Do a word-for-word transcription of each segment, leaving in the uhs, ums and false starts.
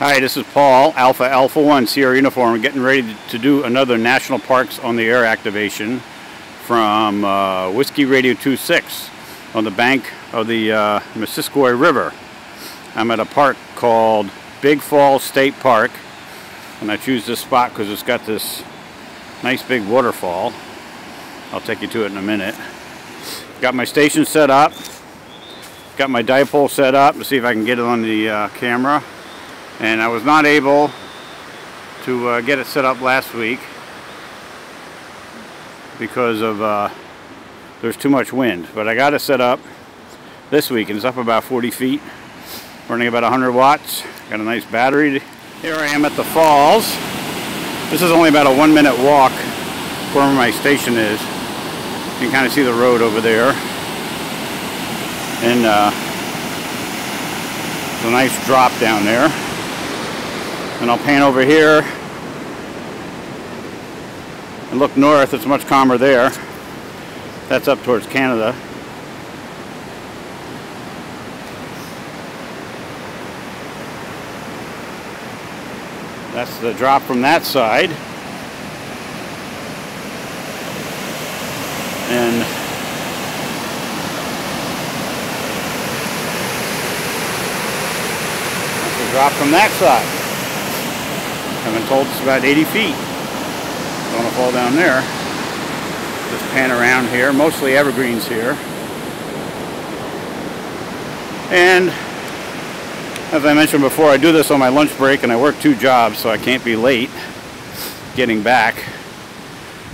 Hi, this is Paul, Alpha Alpha one, Sierra Uniform, getting ready to do another National Parks on the Air activation from uh, Whiskey Radio twenty-six on the bank of the uh, Missisquoi River. I'm at a park called Big Falls State Park, and I choose this spot because it's got this nice big waterfall. I'll take you to it in a minute. Got my station set up, got my dipole set up to see if I can get it on the uh, camera. And I was not able to uh, get it set up last week because of uh, there's too much wind. But I got it set up this week, and it's up about forty feet, running about one hundred watts. Got a nice battery. Here I am at the falls. This is only about a one minute walk from where my station is. You can kind of see the road over there. And uh, it's a nice drop down there. And I'll pan over here and look north. It's much calmer there. That's up towards Canada. That's the drop from that side. And that's the drop from that side. I've been told it's about eighty feet. Don't want to fall down there. Just pan around here. Mostly evergreens here. And as I mentioned before, I do this on my lunch break, and I work two jobs, so I can't be late getting back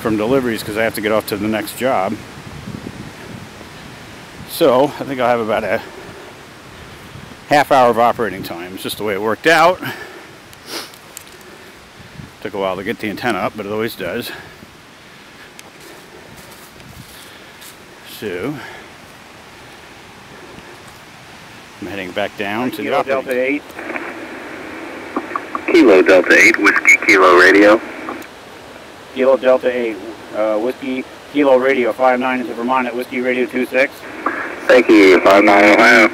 from deliveries because I have to get off to the next job. So I think I'll have about a half hour of operating time. It's just the way it worked out. Took a while to get the antenna up, but it always does. So I'm heading back down to the operating. Kilo Delta eight. Kilo Delta eight, Whiskey Kilo Radio. Kilo Delta eight, uh, Whiskey Kilo Radio five nine into Vermont at Whiskey Radio twenty-six. Thank you, five nine Ohio.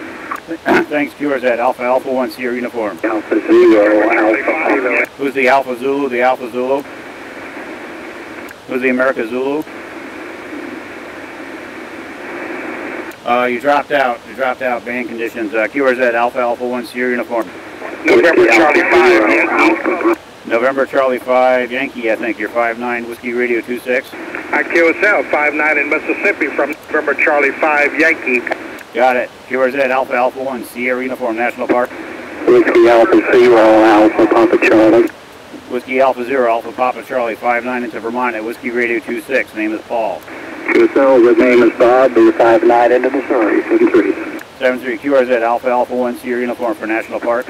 Thanks, Q R Z, Alpha Alpha one, Sierra Uniform. Alpha Zero, Alpha Zero. Who's the Alpha Zulu, the Alpha Zulu? Who's the America Zulu? Uh, you dropped out, you dropped out, band conditions. Uh, Q R Z, Alpha Alpha one, Sierra Uniform. November Charlie five, November Charlie five, Yankee, I think. You're five nine, Whiskey Radio twenty-six. I Q S L, five nine in Mississippi from November Charlie five, Yankee. Got it. Q R Z Alpha Alpha one, Sierra Uniform, National Park. Whiskey Alpha Zero, Alpha Papa Charlie. Whiskey Alpha Zero, Alpha Papa Charlie, five nine into Vermont at Whiskey Radio twenty-six. Name is Paul. Q S L, the name is Bob, the five nine into Missouri, seven three. seven three, Q R Z Alpha Alpha one, Sierra Uniform for National Park.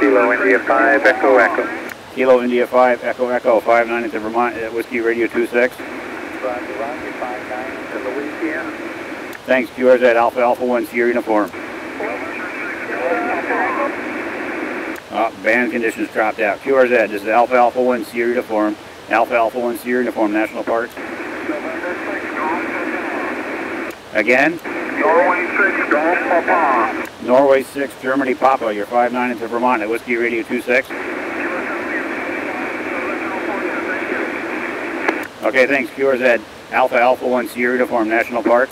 Kilo India five, Echo Echo. Kilo India five, Echo Echo, five nine into Vermont at Whiskey Radio twenty-six. Roger, Roger, five nine into Louisiana. Thanks, Q R Z Alpha Alpha one, Sierra Uniform. Oh, band conditions dropped out. Q R Z, this is Alpha Alpha one, Sierra Uniform. Alpha Alpha one, Sierra Uniform, National Park. Again? Norway six, Golf Papa. Norway six, Germany Papa. You're five nine into Vermont at Whiskey Radio twenty-six. Okay, thanks, Q R Z Alpha Alpha one, Sierra Uniform, National Park.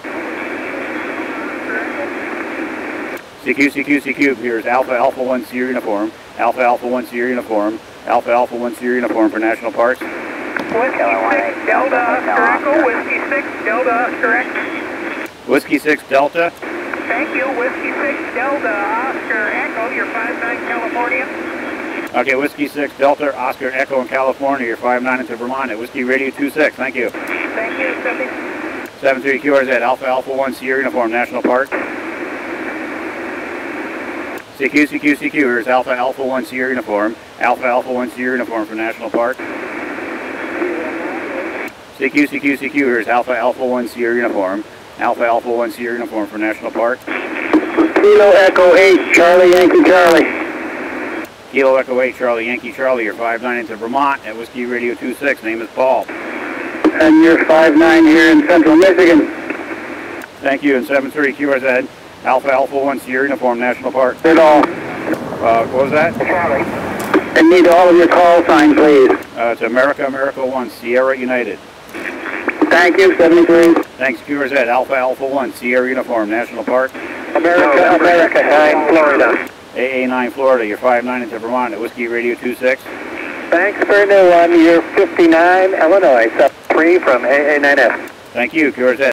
C Q, C Q, C Q, here's Alpha Alpha one, Sierra Uniform, Alpha Alpha one, Sierra Uniform, Alpha Alpha one, Sierra Uniform for National Parks. Whiskey six, Delta Oscar Echo, Whiskey six, Delta Oscar Echo. Whiskey six, Delta. Thank you, Whiskey six, Delta Oscar Echo, you're five nine California. Okay, Whiskey six, Delta Oscar Echo in California, you're five nine into Vermont at Whiskey Radio twenty-six, thank you. Thank you, seven three. seven three, Q R Z, Alpha Alpha one, Sierra Uniform, National Park. C Q, C Q, C Q, here's Alpha Alpha one, Sierra Uniform, Alpha Alpha one, Sierra Uniform for National Park. C Q, C Q, C Q, here's Alpha Alpha one, Sierra Uniform, Alpha Alpha one, Sierra Uniform for National Park. Kilo Echo eight, Charlie Yankee Charlie. Kilo Echo eight, Charlie Yankee Charlie, you're five nine into Vermont at Whiskey Radio twenty-six, name is Paul. And you're five nine here in Central Michigan. Thank you, and seven three, Q R Z. Alpha Alpha one, Sierra Uniform, National Park. Good all. Uh, what was that? Charlie. I need all of your call sign, please. Uh, it's America, America one, Sierra United. Thank you, seventy-three. Thanks, Q R Z, Alpha, Alpha one, Sierra Uniform, National Park. America, America, nine, Florida. A A nine, Florida, you're five nine into Vermont at Whiskey Radio twenty-six. Thanks for new one, you're fifty-nine, Illinois, sub three from A A nine F. Thank you, Q R Z.